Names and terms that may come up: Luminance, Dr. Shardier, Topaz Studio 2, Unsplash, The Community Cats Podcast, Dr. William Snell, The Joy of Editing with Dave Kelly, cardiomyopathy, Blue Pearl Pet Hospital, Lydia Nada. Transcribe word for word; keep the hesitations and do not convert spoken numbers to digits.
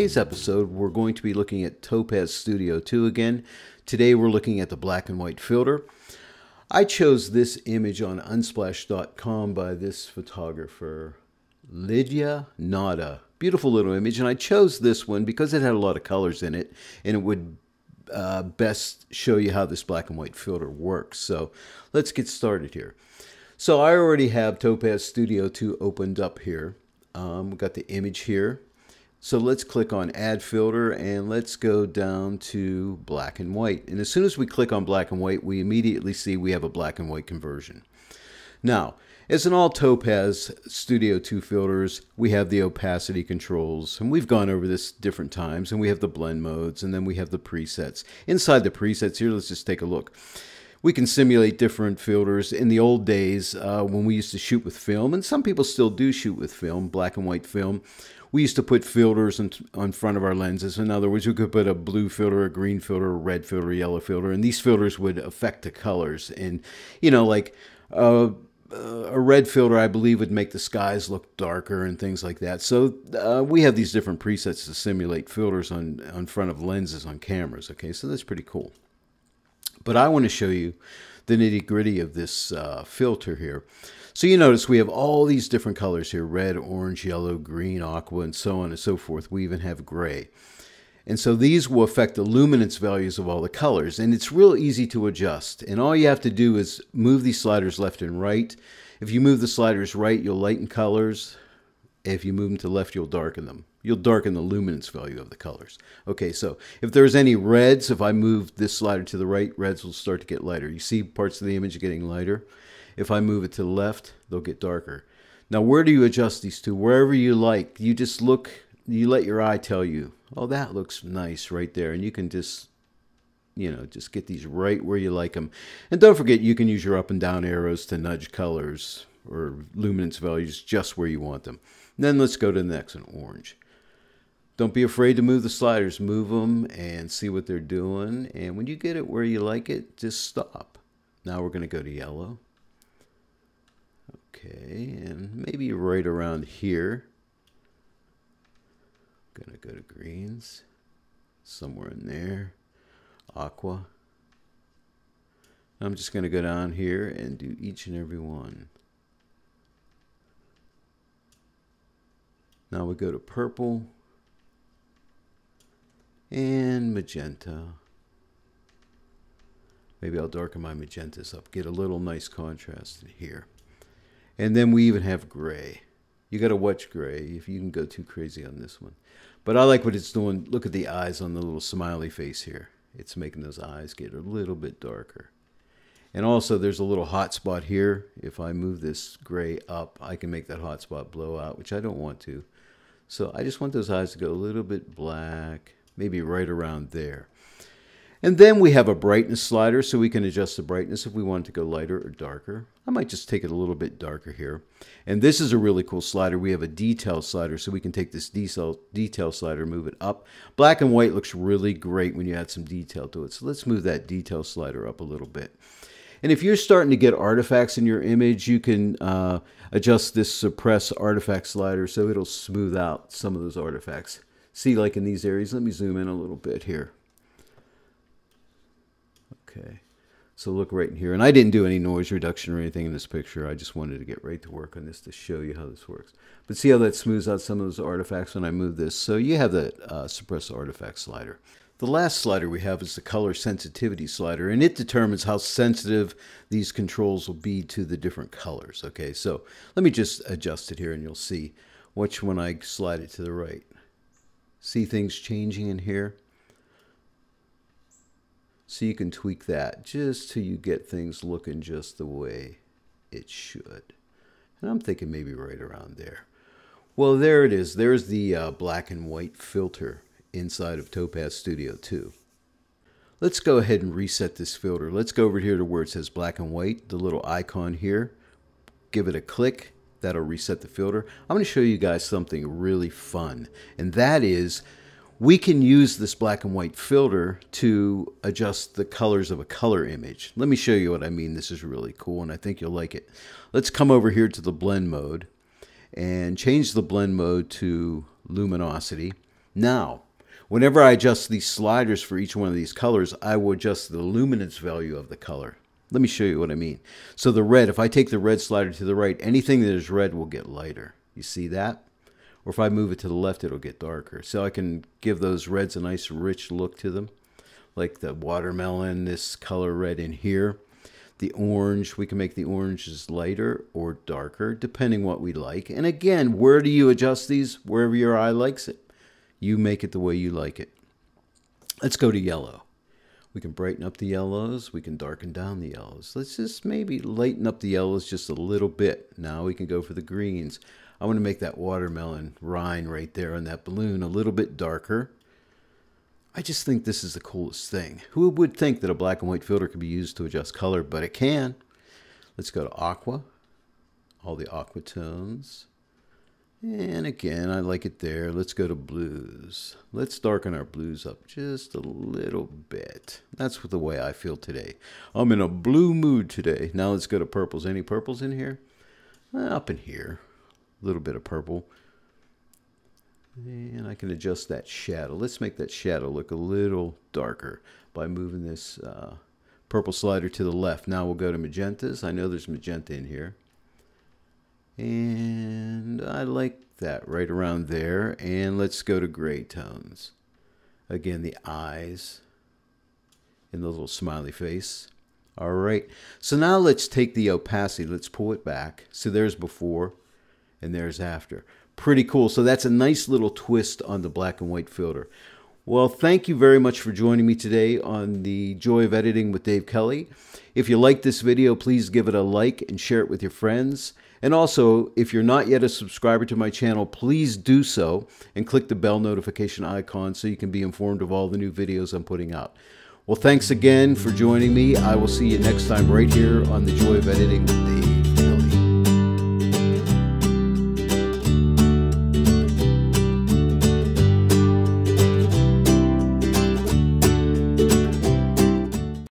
today's episode, we're going to be looking at Topaz Studio two again. Today we're looking at the black and white filter. I chose this image on unsplash dot com by this photographer, Lydia Nada. Beautiful little image, and I chose this one because it had a lot of colors in it, and it would uh, best show you how this black and white filter works. So let's get started here. So I already have Topaz Studio two opened up here. Um, we've got the image here. So let's click on Add Filter and let's go down to black and white. And as soon as we click on black and white, we immediately see we have a black and white conversion. Now, as in all Topaz Studio two filters, we have the opacity controls, and we've gone over this different times, and we have the blend modes, and then we have the presets. Inside the presets here, let's just take a look. We can simulate different filters. In the old days, uh, when we used to shoot with film, and some people still do shoot with film, black and white film, we used to put filters in, in front of our lenses. In other words, we could put a blue filter, a green filter, a red filter, a yellow filter, and these filters would affect the colors. And, you know, like uh, a red filter, I believe, would make the skies look darker and things like that. So uh, we have these different presets to simulate filters on, on front of lenses on cameras. Okay, so that's pretty cool. But I want to show you the nitty-gritty of this uh, filter here. So you notice we have all these different colors here, red, orange, yellow, green, aqua, and so on and so forth. We even have gray. And so these will affect the luminance values of all the colors. And it's real easy to adjust. And all you have to do is move these sliders left and right. If you move the sliders right, you'll lighten colors. If you move them to left, you'll darken them. You'll darken the luminance value of the colors. Okay, so if there's any reds, if I move this slider to the right, reds will start to get lighter. You see parts of the image getting lighter. If I move it to the left, they'll get darker. Now, where do you adjust these to? Wherever you like. You just look, you let your eye tell you, oh, that looks nice right there. And you can just, you know, just get these right where you like them. And don't forget, you can use your up and down arrows to nudge colors or luminance values just where you want them. And then let's go to the next one, orange. Don't be afraid to move the sliders. Move them and see what they're doing. And when you get it where you like it, just stop. Now we're going to go to yellow. Okay, and maybe right around here. Going to go to greens. Somewhere in there. Aqua. I'm just going to go down here and do each and every one. Now we go to purple. And magenta. Maybe I'll darken my magentas up, get a little nice contrast in here. And then we even have gray. You got to watch gray if you can go too crazy on this one. But I like what it's doing. Look at the eyes on the little smiley face here. It's making those eyes get a little bit darker. And also there's a little hot spot here. If I move this gray up, I can make that hot spot blow out, which I don't want to. So I just want those eyes to go a little bit black. Maybe right around there. And then we have a brightness slider, so we can adjust the brightness if we want to go lighter or darker. I might just take it a little bit darker here. And this is a really cool slider. We have a detail slider, so we can take this detail slider, move it up. Black and white looks really great when you add some detail to it. So let's move that detail slider up a little bit. And if you're starting to get artifacts in your image, you can uh, adjust this suppress artifact slider so it'll smooth out some of those artifacts. See, like in these areas, let me zoom in a little bit here. Okay, so look right in here. And I didn't do any noise reduction or anything in this picture. I just wanted to get right to work on this to show you how this works. But see how that smooths out some of those artifacts when I move this. So you have the uh, suppress artifact slider. The last slider we have is the color sensitivity slider, and it determines how sensitive these controls will be to the different colors. Okay, so let me just adjust it here, and you'll see which one I slide it to the right. See things changing in here? So you can tweak that just till you get things looking just the way it should. And I'm thinking maybe right around there. Well, there it is. There's the uh, black and white filter inside of Topaz Studio two. Let's go ahead and reset this filter. Let's go over here to where it says black and white, the little icon here. Give it a click. That'll reset the filter. I'm going to show you guys something really fun. And that is, we can use this black and white filter to adjust the colors of a color image. Let me show you what I mean. This is really cool, and I think you'll like it. Let's come over here to the blend mode and change the blend mode to luminosity. Now, whenever I adjust these sliders for each one of these colors, I will adjust the luminance value of the color. Let me show you what I mean. So the red, if I take the red slider to the right, anything that is red will get lighter. You see that? Or if I move it to the left, it'll get darker. So I can give those reds a nice rich look to them. Like the watermelon, this color red in here. The orange, we can make the oranges lighter or darker, depending what we like. And again, where do you adjust these? Wherever your eye likes it. You make it the way you like it. Let's go to yellow. We can brighten up the yellows. We can darken down the yellows. Let's just maybe lighten up the yellows just a little bit. Now we can go for the greens. I want to make that watermelon rind right there on that balloon a little bit darker. I just think this is the coolest thing. Who would think that a black and white filter could be used to adjust color? But it can. Let's go to aqua. All the aqua tones. And again, I like it there. Let's go to blues. Let's darken our blues up just a little bit. That's what the way I feel today. I'm in a blue mood today. Now let's go to purples. Any purples in here? Up in here. A little bit of purple. And I can adjust that shadow. Let's make that shadow look a little darker by moving this uh, purple slider to the left. Now we'll go to magentas. I know there's magenta in here. And I like that right around there. And let's go to gray tones. Again, the eyes and the little smiley face. All right. So now let's take the opacity. Let's pull it back. So there's before and there's after. Pretty cool. So that's a nice little twist on the black and white filter. Well, thank you very much for joining me today on The Joy of Editing with Dave Kelly. If you like this video, please give it a like and share it with your friends. And also, if you're not yet a subscriber to my channel, please do so and click the bell notification icon so you can be informed of all the new videos I'm putting out. Well, thanks again for joining me. I will see you next time right here on The Joy of Editing with Dave.